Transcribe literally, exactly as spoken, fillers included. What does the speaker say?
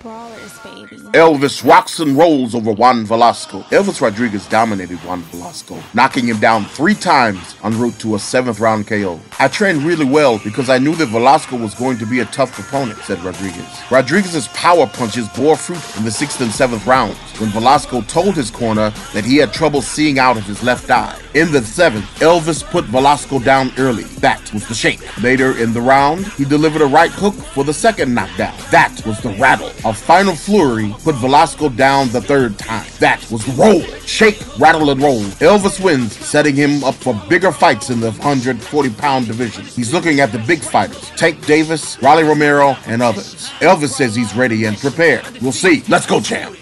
Brawlers, baby. Elvis rocks and rolls over Juan Velasco. Elvis Rodriguez dominated Juan Velasco, knocking him down three times en route to a seventh round K O. I trained really well because I knew that Velasco was going to be a tough opponent, said Rodriguez. Rodriguez's power punches bore fruit in the sixth and seventh rounds when Velasco told his corner that he had trouble seeing out of his left eye. In the seventh, Elvis put Velasco down early. That was the shake. Later in the round, he delivered a right hook for the second knockdown. That was the rattle. A final flurry put Velasco down the third time. That was the roll. Shake, rattle, and roll. Elvis wins, setting him up for bigger fights in the one forty pound division. He's looking at the big fighters, Tank Davis, Rolly Romero, and others. Elvis says he's ready and prepared. We'll see. Let's go, champ.